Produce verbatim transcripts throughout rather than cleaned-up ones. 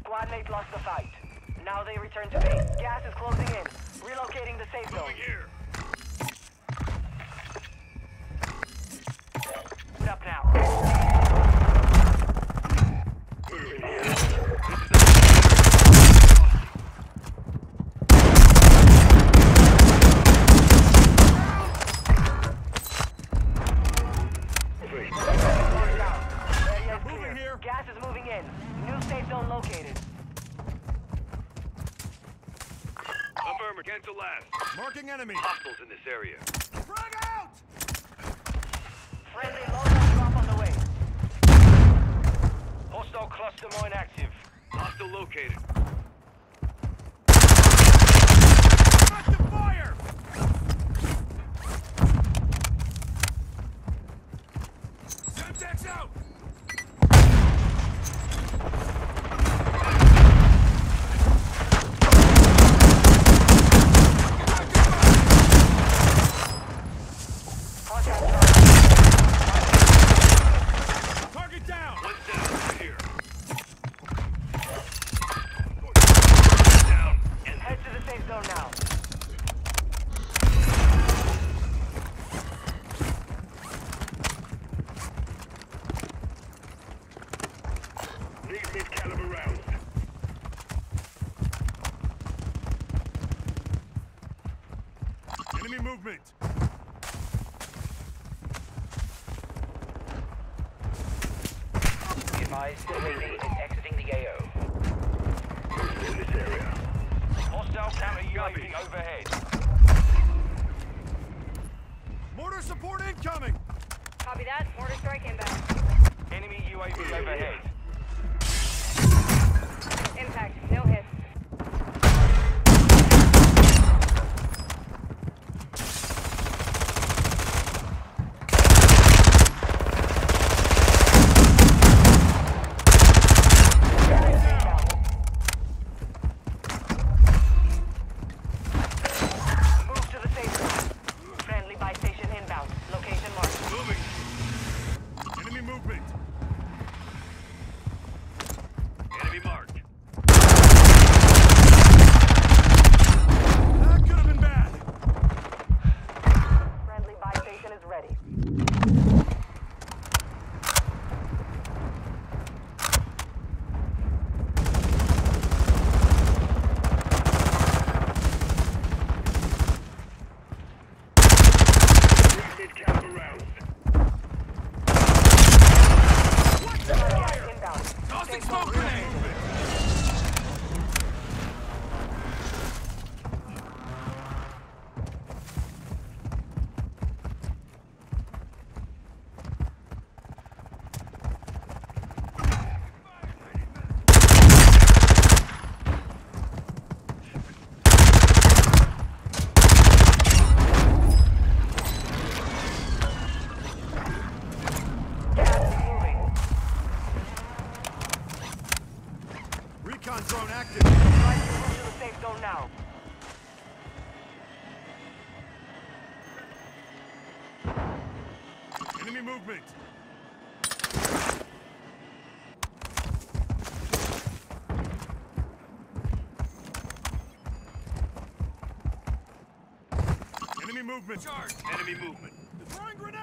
Squad mate lost the fight. Now they return to base. Gas is closing in. Relocating the safe zone. Moving here. Stop now. Marking enemy. Hostiles in this area. Frag out! Friendly loadout drop on the way. Hostile cluster mine active. Hostile located. Location marked. Moving. Enemy movement. drone active. Right, to the safe zone now. Enemy movement. Enemy movement. Charge. Enemy movement. Throwing grenade.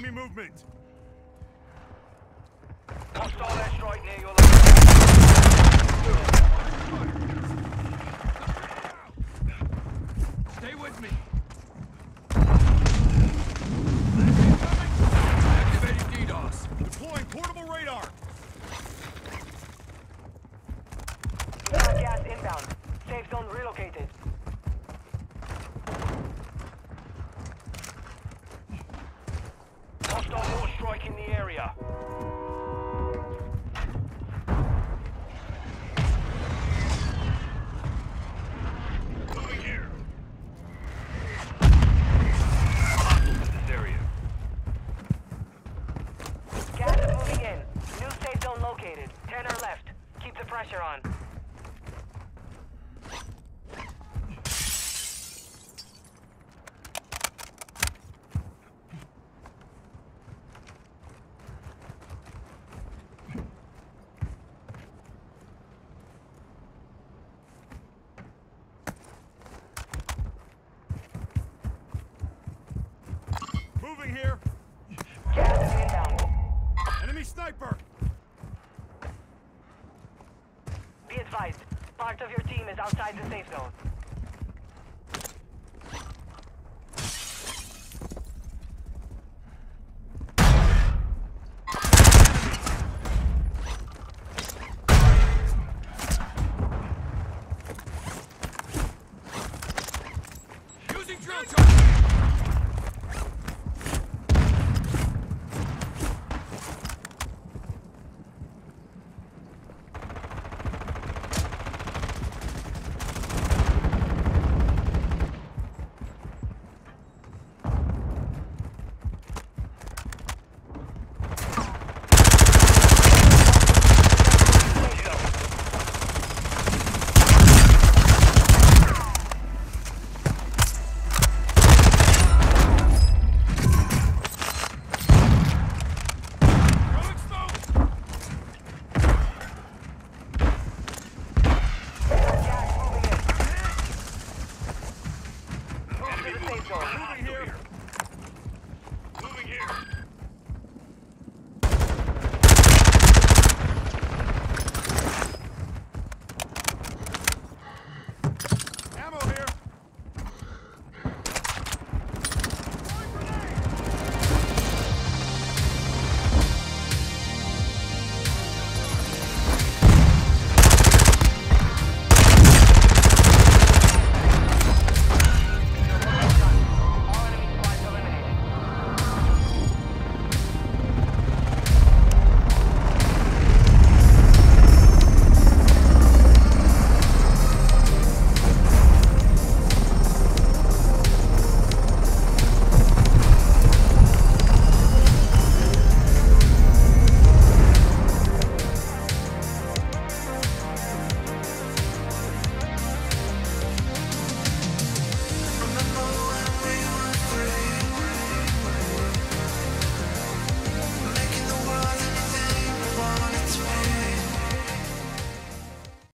Enemy movement. Hostile airstrike near your location. Stay with me. Activating DDoS. Deploying portable radar. Gas inbound. Safe zone relocated. Strike in the area. Moving here. Hostile in this area. Gas is moving in. New safe zone located. Ten or left. Keep the pressure on. Here. Gas is inbound. Enemy sniper. Be advised, part of your team is outside the safe zone.